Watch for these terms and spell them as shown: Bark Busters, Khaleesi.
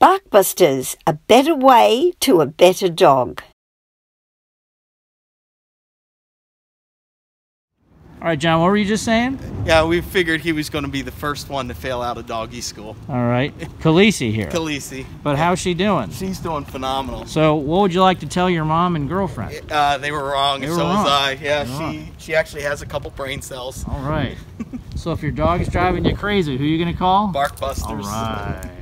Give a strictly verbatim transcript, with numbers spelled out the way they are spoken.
Bark Busters, a better way to a better dog. All right, John, what were you just saying? Yeah, we figured he was going to be the first one to fail out of doggy school. All right. Khaleesi here. Khaleesi. But how's she doing? She's doing phenomenal. So what would you like to tell your mom and girlfriend? Uh, they were wrong, and so was I. Yeah, she, she actually has a couple brain cells. All right. So if your dog is driving you crazy, who are you going to call? Bark Busters. All right.